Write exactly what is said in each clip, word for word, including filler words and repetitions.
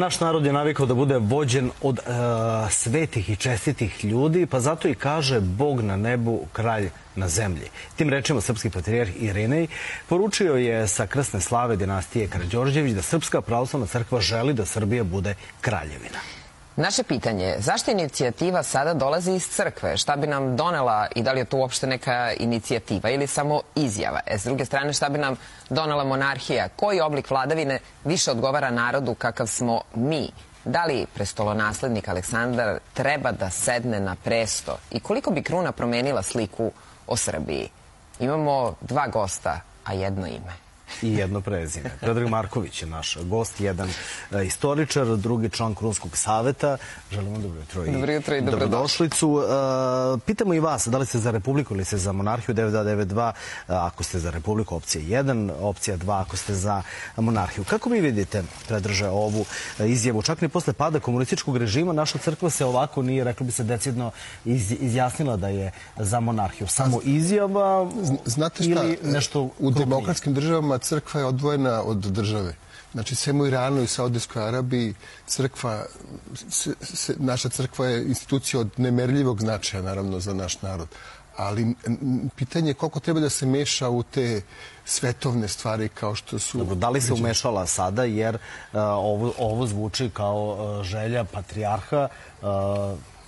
Naš narod je navikao da bude vođen od e, svetih i čestitih ljudi, pa zato i kaže Bog na nebu, kralj na zemlji. Tim rečima srpski patrijarh Irinej poručio je sa krsne slave dinastije Karađorđević da Srpska pravoslavna crkva želi da Srbija bude kraljevina. Naše pitanje je zašto inicijativa sada dolazi iz crkve? Šta bi nam donela i da li je to uopšte neka inicijativa ili samo izjava? E, s druge strane, šta bi nam donela monarhija? Koji oblik vladavine više odgovara narodu kakav smo mi? Da li prestolonaslednik Aleksandar treba da sedne na presto? I koliko bi kruna promenila sliku o Srbiji? Imamo dva gosta, a jedno ime. I jedno prezime. Predrag Marković je naš gost, jedan istoričar, drugi član Krunskog saveta. Želimo dobro jutro i dobrodošlicu. Pitamo i vas, da li ste za Republiku ili ste za monarhiju? devet dva devet dva ako ste za Republiku, opcija jedan, opcija dva ako ste za monarhiju. Kako vi vidite, Predraže, ovu izjavu? Čak ni posle pada komunističkog režima naša crkva se ovako nije, reklo bi se, decidno izjasnila da je za monarhiju. Samo izjava ili nešto krupnije? U demokratskim državama crkva je odvojena od države. Znači, sem u Iranu i Saudijskoj Arabiji, crkva, naša crkva je institucija od nemerljivog značaja, naravno, za naš narod. Ali pitanje je koliko treba da se meša u te svetovne stvari kao što su... Dobro, da li se umešala sada, jer ovo zvuči kao želja patrijarha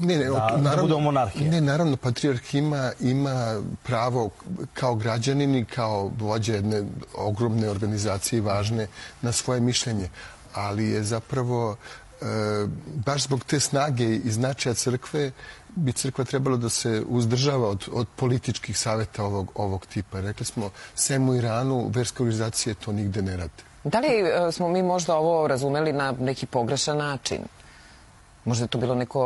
da bude monarhija? Ne, naravno, patrijarh ima pravo kao građanin i kao vođa jedne ogromne organizacije i važne na svoje mišljenje. Ali je zapravo, baš zbog te snage i značaja crkve, bi crkva trebalo da se uzdržava od, od političkih savjeta ovog, ovog tipa. Rekli smo, sem u Iranu, verske organizacije to nigde ne rade. Da li smo mi možda ovo razumeli na neki pogrešan način? Možda je to bilo neko,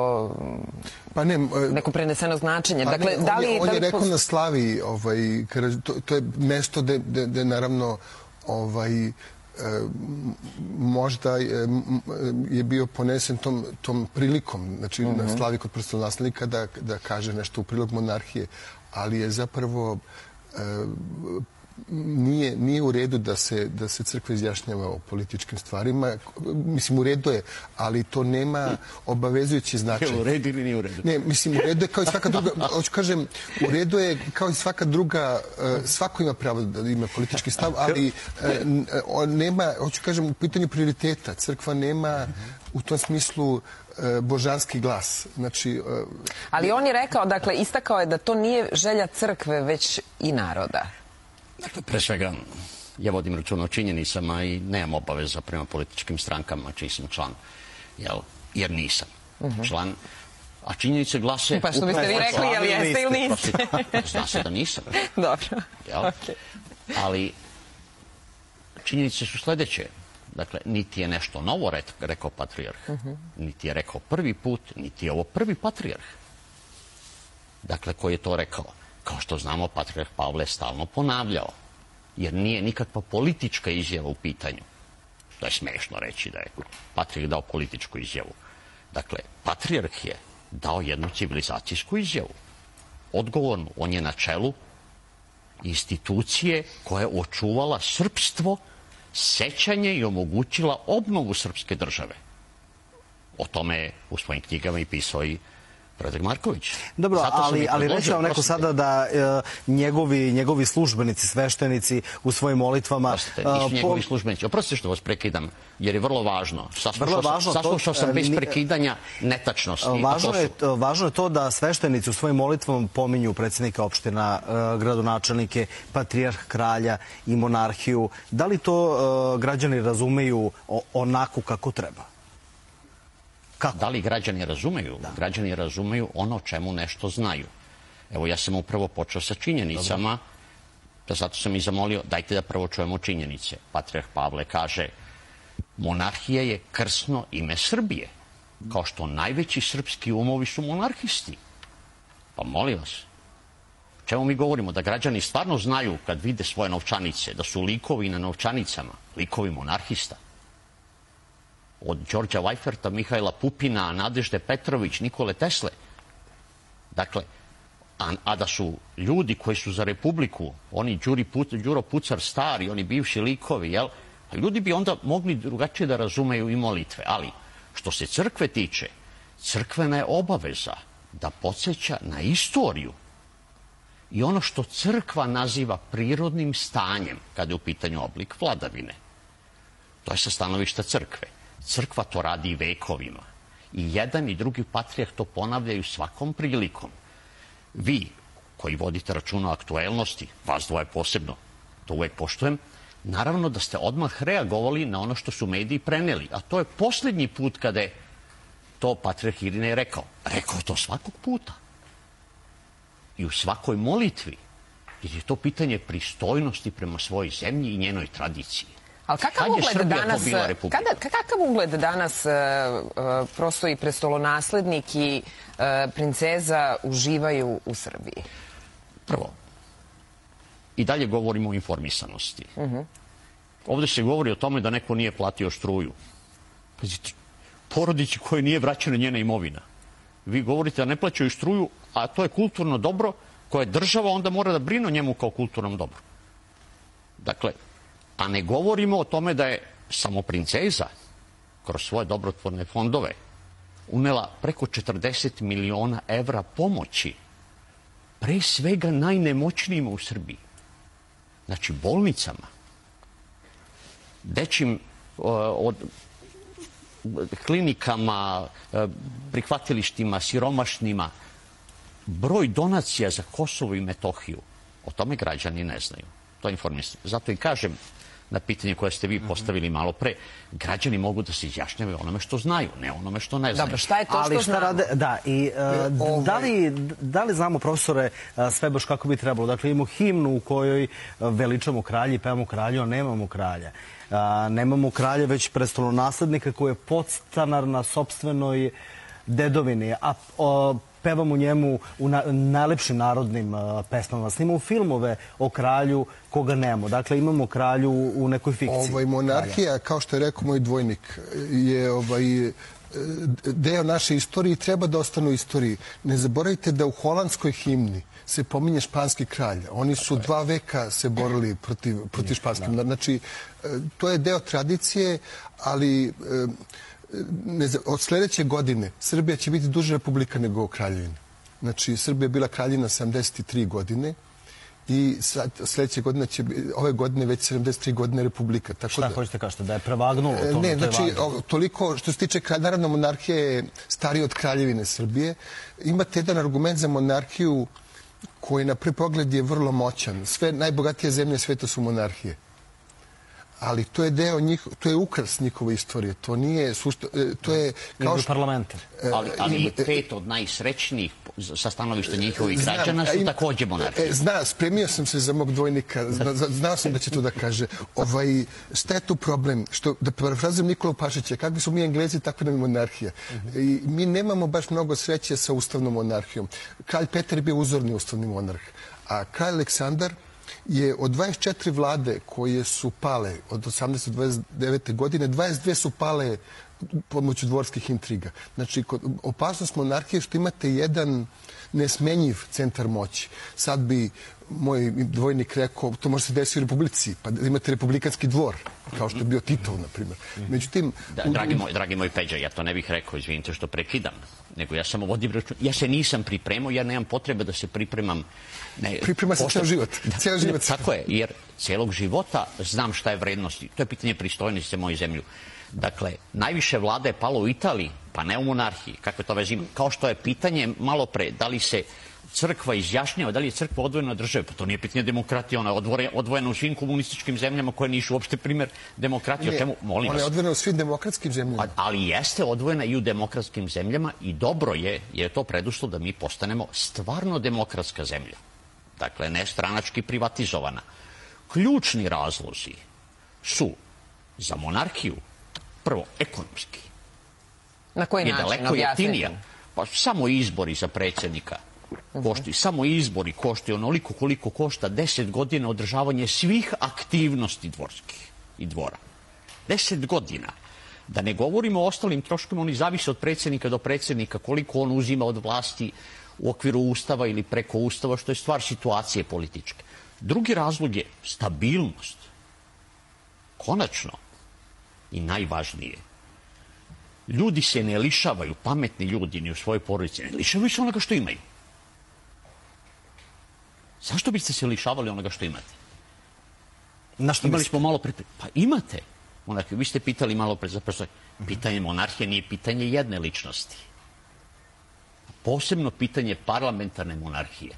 pa ne, neko preneseno značenje. Pa dakle, ne, da li, on je, on da li je rekao pos... na slavi, ovaj, to, to je mesto gde naravno... Ovaj, možda je bio ponesen tom prilikom, znači na slavi kod prestolonaslednika, da kaže nešto u prilog monarhije, ali je zapravo nije u redu da se crkva izjašnjava o političkim stvarima. Mislim, u redu je, ali to nema obavezujući značaj. Je u redu ili nije u redu? Ne, mislim, u redu je kao i svaka druga, hoću kažem, u redu je kao i svaka druga, svako ima pravo da ima politički stav, ali nema, hoću kažem, u pitanju prioriteta. Crkva nema u tom smislu božanski glas. Ali on je rekao, dakle, istakao je da to nije želja crkve, već i naroda. Dakle, pre svega, ja vodim računa o činjenicama i nemam obaveza prema političkim strankama čiji sam član, jer nisam član. A činjenice glase... Pa što biste vi rekli, jel jeste ili niste? Zna se da nisam. Dobro, okej. Ali činjenice su sljedeće. Dakle, niti je nešto novo rekao patrijarh, niti je rekao prvi put, niti je ovo prvi patrijarh, dakle, koji je to rekao. Kao što znamo, patrijarh Pavle je stalno ponavljao, jer nije nikakva politička izjava u pitanju. To je smešno reći da je patrijarh dao političku izjavu. Dakle, patrijarh je dao jednu civilizacijsku izjavu. Odgovornu, on je na čelu institucije koja je očuvala srpstvo, sećanje i omogućila obnovu srpske države. O tome je u svojim knjigama i pisao i Predrag Marković. Dobro, ali reći vam neko sada da njegovi službenici, sveštenici u svojim molitvama... Prostite, nisu njegovi službenici. Oprostite što vas prekidam, jer je vrlo važno. Saslušao sam bez prekidanja netačnosti. Važno je to da sveštenici u svojim molitvama pominju predsjednika opština, gradonačelnike, patrijarh, kralja i monarhiju. Da li to građani razumeju onako kako treba? Da li građani razumeju? Građani razumeju ono o čemu nešto znaju. Evo, ja sam upravo počeo sa činjenicama, zato sam i zamolio, dajte da prvo čujemo činjenice. Patrijarh Pavle kaže, monarhija je krsno ime Srbije, kao što najveći srpski umovi su monarhisti. Pa molim vas, o čemu mi govorimo? Da građani stvarno znaju kad vide svoje novčanice, da su likovi na novčanicama, likovi monarhista. Od Đorđa Weiferta, Mihajla Pupina, Nadežde Petrović, Nikole Tesle. Dakle, a da su ljudi koji su za Republiku, oni Đuro Pucar stari, oni bivši likovi, Ljudi bi onda mogli drugačije da razumeju i molitve. Ali, što se crkve tiče, crkvena je obaveza da podsjeća na istoriju i ono što crkva naziva prirodnim stanjem, kada je u pitanju oblik vladavine. To je sa stanovišta crkve. Crkva to radi vekovima. I jedan i drugi patrijarh to ponavljaju svakom prilikom. Vi, koji vodite računa o aktuelnosti, vas dvoje posebno, to uvek poštujem, naravno da ste odmah reagovali na ono što su mediji preneli. A to je posljednji put kada je to patrijarh Irinej rekao. Rekao je to svakog puta. I u svakoj molitvi. Jer je to pitanje pristojnosti prema svojoj zemlji i njenoj tradiciji. Ali kakav ugled danas prosto i prestolonaslednik i princeza uživaju u Srbiji? Prvo, i dalje govorimo o informisanosti. Ovdje se govori o tome da neko nije platio struju. Porodici koje nije vraćena njena imovina. Vi govorite da ne plaćaju struju, a to je kulturno dobro koje država onda mora da brine o njemu kao kulturnom dobru. Dakle, a ne govorimo o tome da je samo princeza kroz svoje dobrotvorne fondove unela preko četrdeset miliona evra pomoći pre svega najnemoćnijima u Srbiji. Znači, bolnicama, dečim od klinikama, prihvatilištima, siromašnima, broj donacija za Kosovo i Metohiju. O tome građani ne znaju. To je informisano. Zato i kažem na pitanje koje ste vi postavili malo pre, građani mogu da se izjašnjavaju onome što znaju, ne onome što ne znaju. Dobro, šta je to što znamo? Da, i da li znamo, profesore, sve baš kako bi trebalo? Dakle, imamo himnu u kojoj veličamo kralje i pevamo kralju, a nemamo kralja. Nemamo kralja, već prestolonaslednika koji je podstanar na sopstvenoj dedovini, a pevamo njemu u najlepšim narodnim pesmama. Snimamo filmove o kralju koga nemamo. Dakle, imamo kralju u nekoj fikciji. Monarhija, kao što je rekao moj dvojnik, je deo naše istorije i treba da ostane u istoriji. Ne zaboravite da u holandskoj himni se pominje španski kralj. Oni su dva veka se borili protiv španskog naroda. Znači, to je deo tradicije, ali od sljedeće godine Srbija će biti duže republika nego kraljevina. Znači, Srbija je bila kraljevina sedamdeset tri godine i sljedeće godine će, ove godine već sedamdeset tri godine republika. Šta hoćete kažete, da je prevagnulo? Ne, znači, toliko što se tiče, naravno monarhija je starija od kraljevine Srbije. Imate jedan argument za monarhiju koji na prvi pogled je vrlo moćan. Sve najbogatije zemlje sveta su monarhije. Ali to je deo njihov, to je ukras njihove istorije, to nije, to je kao što... Parlamenta. Ali pet od najsrećnijih sa stanovišta njihovih građana su također monarhije. Zna, spremio sam se za mog dvojnika, znao sam da će to da kaže. Šta je tu problem? Da parafrazujem Nikolu Pašića, kakvi su mi Englezi, tako nam je monarhija. Mi nemamo baš mnogo sreće sa ustavnom monarhijom. Kralj Petar je bio uzorni ustavni monarh, a kralj Aleksandar je od dvadeset četiri vlade koje su pale od osamnaeste do dvadeset devete godine, dvadeset dve su pale pomoću dvorskih intriga. Znači, opasnost monarhije je što imate jedan nesmenjiv centar moći. Sad bi moj dvojnik rekao, to može se desiti u Republici, pa imate republikanski dvor, kao što je bio Tito, na primjer. Međutim... Dragi moj Peđa, ja to ne bih rekao, izvinite što prekidam, nego ja samo vodim račun. Ja se nisam pripremao, ja nemam potrebe da se pripremam. Priprema se ceo život. Tako je, jer celog života znam šta je vrednost. To je pitanje pristojnosti za moju zemlju. Dakle, najviše vlada je palo u Italiji, pa ne u monarhiji. Kako je to vezi? Kao što je pitanje malo pre, da li se crkva izjašnjava, da li je crkva odvojena od države? Pa to nije pitanje demokratije, ona je odvojena u svim komunističkim zemljama koje nisu uopšte primjer demokratije. Ne, ona je odvojena u svim demokratskim zemljama. Ali jeste odvojena i u demokratskim zemljama i dobro je, jer je to preduslov da mi postanemo stvarno demokratska zemlja. Dakle, ne stranački privatizovana. Ključni razlozi su za monarhiju prvo, ekonomski. Na koji način? Je daleko jeftinija. Pa samo izbori za predsjednika koštuju. Samo izbori koštuju onoliko koliko košta deset godina održavanje svih aktivnosti dvorskih i dvora. Deset godina. Da ne govorimo o ostalim troškovima, oni zavise od predsjednika do predsjednika, koliko on uzima od vlasti u okviru ustava ili preko ustava, što je stvar situacije političke. Drugi razlog je stabilnost. Konačno, i najvažnije, ljudi se ne lišavaju, pametni ljudi ni u svojoj porodici, ne lišavaju se onoga što imaju. Zašto biste se lišavali onoga što imate? Na što imali smo malo pre... Pa imate. Vi ste pitali malo pre za prvo. Pitanje monarhije nije pitanje jedne ličnosti. Posebno pitanje parlamentarne monarhije.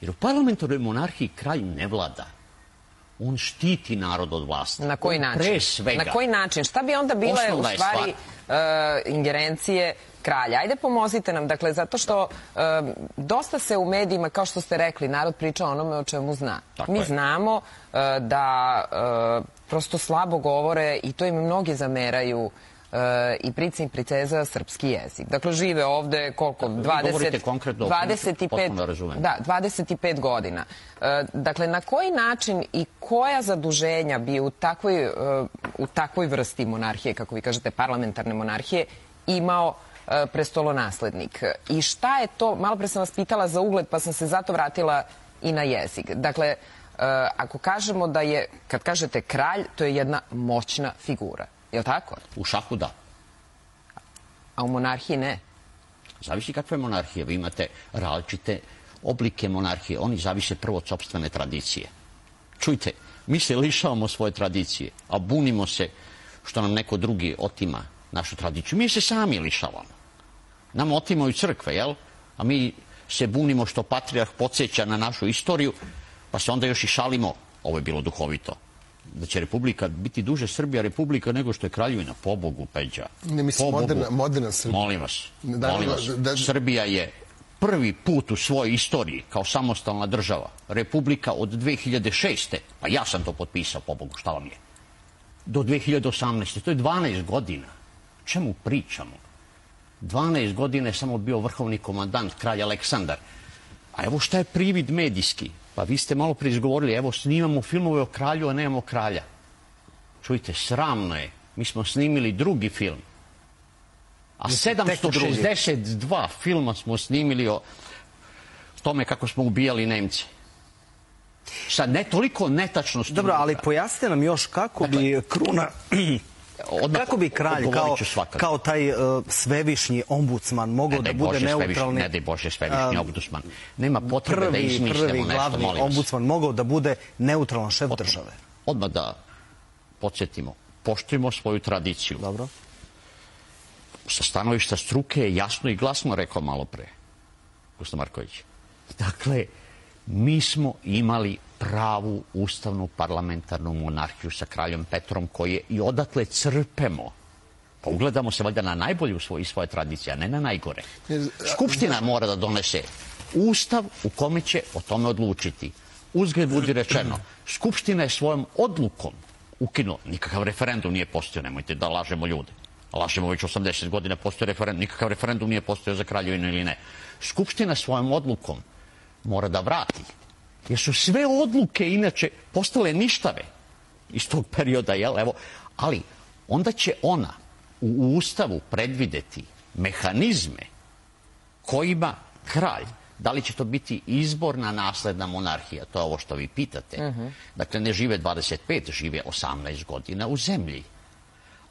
Jer u parlamentarnoj monarhiji kralj ne vlada. On štiti narod od vlasti. Na koji način? Pre svega. Na koji način? Šta bi onda bila u stvari ingerencije kralja? Ajde, pomozite nam. Dakle, zato što dosta se u medijima, kao što ste rekli, narod priča onome o čemu zna. Mi znamo da prosto slabo govore i to im mnogi zameraju i prica i priceza srpski jezik. Dakle, žive ovde koliko? dvadeset pet godina. Dakle, na koji način i koja zaduženja bi u takvoj vrsti monarhije, kako vi kažete, parlamentarne monarhije, imao prestolonaslednik? I šta je to, malo pre sam vas pitala za ugled, pa sam se zato vratila i na jezik. Dakle, ako kažemo da je, kad kažete kralj, to je jedna moćna figura. Je li tako? U šahu da. A u monarhiji ne? Zavisi kakve monarhije. Vi imate različite oblike monarhije. Oni zavise prvo od sopstvene tradicije. Čujte, mi se lišavamo svoje tradicije, a bunimo se što nam neko drugi otima našu tradiciju. Mi se sami lišavamo. Nam otimaju crkve, jel? A mi se bunimo što patrijarh podsjeća na našu istoriju, pa se onda još i šalimo. Ovo je bilo duhovito. Da će Republika biti duže Srbija Republika nego što je Kraljevina. Pobogu, Peđa. Ne mislim, moderna Srbija. Molim vas. Srbija je prvi put u svojoj istoriji kao samostalna država. Republika od dve hiljade šeste. Pa ja sam to potpisao, pobogu, šta vam je. Do dve hiljade osamnaeste. To je dvanaest godina. Čemu pričamo? dvanaest godina je samo bio vrhovni komandant, kralj Aleksandar. A evo šta je privid medijski. Pa vi ste malo prije izgovorili, evo snimamo filmove o kralju, a nemamo kralja. Čujte, sramno je. Mi smo snimili drugi film. A sedamsto šezdeset dva filma smo snimili o tome kako smo ubijali Nemce. Sad, ne toliko netačno snimili. Dobro, ali pojasnite nam još kako bi kruna... Kako bi kralj kao taj svevišnji ombudsman mogao da bude neutralni... Ne daj Bože svevišnji ombudsman. Nema potrebe da izmišljamo nešto, molim vas. Prvi glavni ombudsman mogao da bude neutralan šef države. Odmah da podsjetimo. Poštujemo svoju tradiciju. Dobro. Sa stanovišta struke je jasno i glasno rekao malo pre Predrag Marković. Dakle, mi smo imali pravu ustavnu parlamentarnu monarhiju sa kraljom Petrom koje i odatle crpemo. Pa ugledamo se valjda na najbolju i svoje tradicije, a ne na najgore. Skupština mora da donese ustav u kome će o tome odlučiti. Uzgled budi rečeno, Skupština je svojom odlukom ukinula. Nikakav referendum nije postao, nemojte da lažemo ljude. Lažemo već osamdeset godina postoje referendum, nikakav referendum nije postao za kraljevinu ili ne. Skupština svojom odlukom mora da vrati. Jer su sve odluke inače postale ništave iz tog perioda, jel? Evo, ali onda će ona u ustavu predvideti mehanizme kojima kralj, da li će to biti izborna nasledna monarhija, to je ovo što vi pitate. Dakle, ne žive dvadeset pet, žive osamnaest godina u zemlji.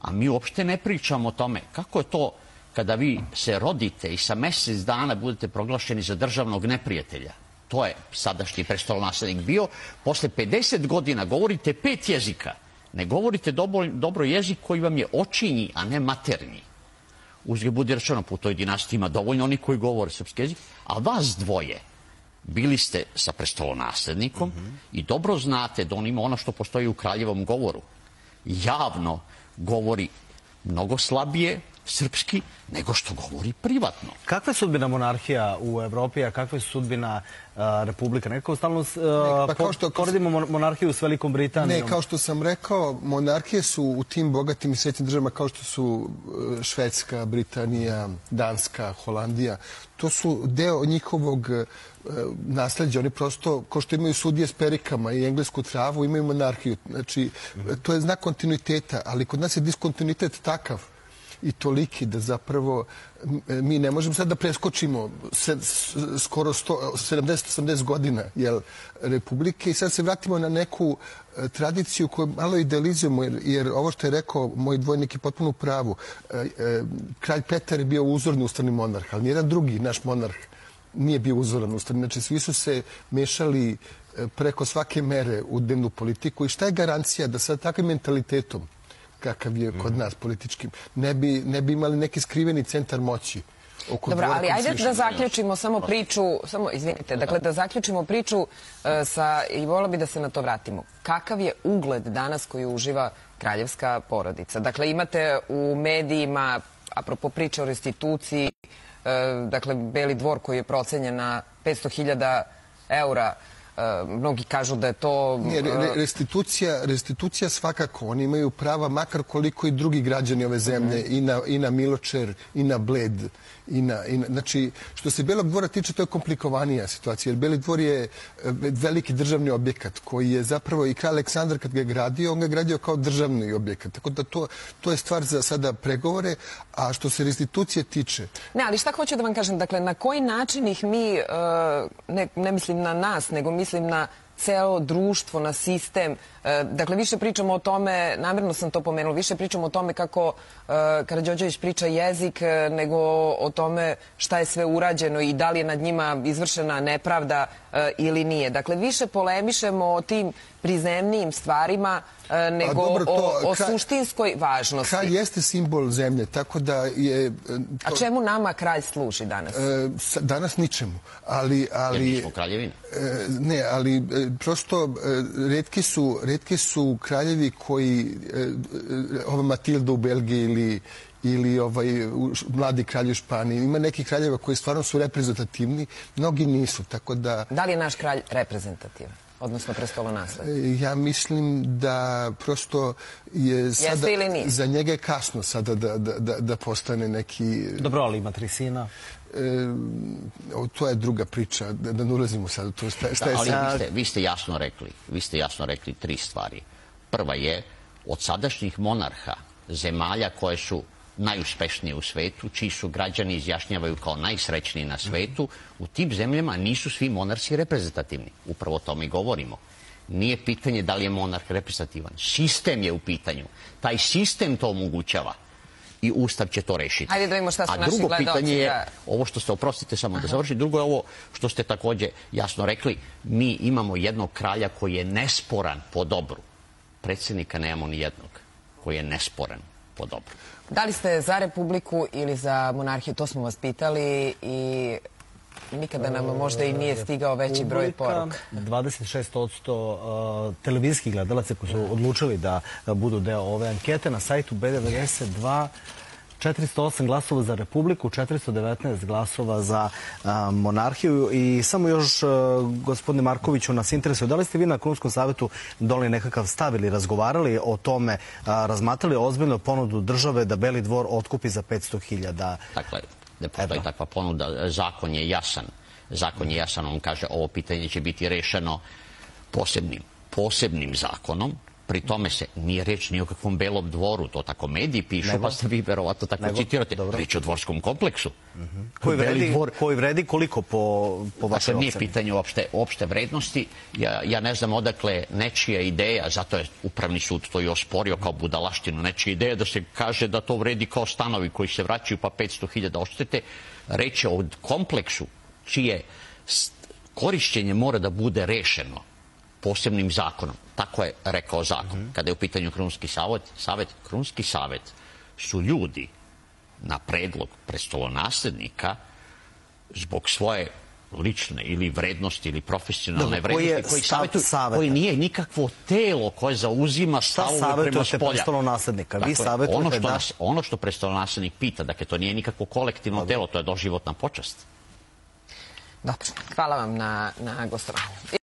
A mi uopšte ne pričamo o tome kako je to kada vi se rodite i sa mjesec dana budete proglašeni za državnog neprijatelja. To je sadašnji prestolonaslednik bio. Posle pedeset godina govorite pet jezika. Ne govorite dobro jezik koji vam je očinji, a ne maternji. Uzgled budi rečeno, po toj dinastiji ima dovoljno oni koji govore srpski jezik. A vas dvoje bili ste sa prestolonaslednikom i dobro znate da on ima ono što postoji u kraljevom govoru. Javno govori mnogo slabije srpski, nego što govori privatno. Kakva je sudbina monarhija u Evropi, a kakva je sudbina republika? Nekako stalno poredimo monarhiju s Velikom Britanijom. Ne, kao što sam rekao, monarhije su u tim bogatim i sretnim državama kao što su Švedska, Britanija, Danska, Holandija. To su deo njihovog nasleđa. Oni prosto, kao što imaju sudije s perikama i englesku travu, imaju monarhiju. Znači, to je znak kontinuiteta, ali kod nas je diskontinuitet takav i toliki da zapravo mi ne možemo sad da preskočimo skoro sedamdeset osamdeset godina Republike i sad se vratimo na neku tradiciju koju malo idealizujemo, jer ovo što je rekao moj dvojnik je potpuno u pravu. Kralj Petar je bio uzorni ustavni monarh, ali nijedan drugi naš monarh nije bio uzoran ustavni. Znači, svi su se mešali preko svake mere u dnevnu politiku i šta je garancija da sa takvim mentalitetom kakav je kod nas političkim, ne bi, ne bi imali neki skriveni centar moći. Dobro, ali ajde da zaključimo samo priču, samo, izvinite, dakle da zaključimo priču sa, i volio bi da se na to vratimo. Kakav je ugled danas koji uživa kraljevska porodica? Dakle, imate u medijima, apropo priče o restituciji, dakle, Beli dvor koji je procenjen na petsto hiljada eura, mnogi kažu da je to... Restitucija svakako. Oni imaju prava makar koliko i drugi građani ove zemlje, i na Miločer, i na Bled. Znači, što se Belog dvora tiče, to je komplikovanija situacija. Jer Beli dvor je veliki državni objekat koji je zapravo i kralj Aleksandar kad ga je gradio, on ga je gradio kao državni objekat. Tako da to je stvar za sada pregovore. A što se restitucije tiče... Ne, ali šta hoću da vam kažem? Dakle, na koji način ih mi, ne mislim na nas, nego mi mislim na celo društvo, na sistem. Dakle, više pričamo o tome, namjerno sam to pomenula, više pričamo o tome kako Karađorđević priča jezik nego o tome šta je sve urađeno i da li je nad njima izvršena nepravda ili nije. Dakle, više polemišemo o tim prizemnijim stvarima nego o suštinskoj važnosti. Kralj jeste simbol zemlje, tako da je... A čemu nama kralj služi danas? Danas ničemu, ali... Jer mi smo kraljevina. Ne, ali prosto retki su kraljevi koji, ova Matilda u Belgiji ili ili mladi kralj u Španiji. Ima neki kraljeva koji stvarno su reprezentativni, mnogi nisu, tako da... Da li je naš kralj reprezentativan? Odnosno prestolo nasled? Ja mislim da prosto je sada... Za njega je kasno sada da postane neki... Dobro, ali ima tri sina. To je druga priča, da ne ulazimo sad u to. Ali vi ste jasno rekli, vi ste jasno rekli tri stvari. Prva je, od sadašnjih monarha, zemalja koje su najuspešnije u svetu, čiji su građani izjašnjavaju kao najsrećniji na svetu, u tim zemljama nisu svi monarsi reprezentativni. Upravo o tome govorimo. Nije pitanje da li je monarh reprezentativan. Sistem je u pitanju. Taj sistem to omogućava. I Ustav će to rešiti. A drugo pitanje je, ovo što ste, oprostite samo da završim, drugo je ovo što ste takođe jasno rekli, mi imamo jednog kralja koji je nesporan po dobru. Predsednika nemamo ni jednog koji je nesporan po dobru. Da li ste za Republiku ili za monarhiju, to smo vas pitali i nikada nam možda i nije stigao veći broj poruka. dvadeset šest posto televizijskih gledalaca koji su odlučili da budu deo ove ankete na sajtu B D V S dva, četiristo osam glasova za Republiku, četiristo devetnaest glasova za monarhiju. I samo još, gospodine Markoviću, nas interesuje, da li ste vi na Krunskom savetu doneli nekakav stav ili razgovarali o tome, razmatrali ozbiljno ponudu države da Beli dvor otkupi za petsto hiljada? Dakle, ne postoji takva ponuda. Zakon je jasan. Zakon je jasan. On kaže, ovo pitanje će biti rešeno posebnim zakonom. Pri tome se nije reč ni o kakvom Belom dvoru, to tako mediji pišu, pa ste vi verovatno tako citirate. Reč o dvorskom kompleksu. Koji vredi koliko po vašoj oceni? Nije pitanje opšte vrednosti. Ja ne znam odakle nečija ideja, zato je Upravni sud to i osporio kao budalaštinu, nečija ideja da se kaže da to vredi kao stanovi koji se vraćaju pa petsto hiljada odštete. Reč je o kompleksu čije korišćenje mora da bude rešeno posebnim zakonom. Tako je rekao zakon. Kada je u pitanju Krunski savet, Krunski savet su ljudi na predlog prestolonaslednika zbog svoje lične ili vrednosti ili profesionalne vrednosti koji nije nikakvo telo koje zauzima stavove prema spolja. Ono što prestolonaslednik pita, dakle to nije nikakvo kolektivno telo, to je doživotna počast. Dobro, hvala vam na gostovanju.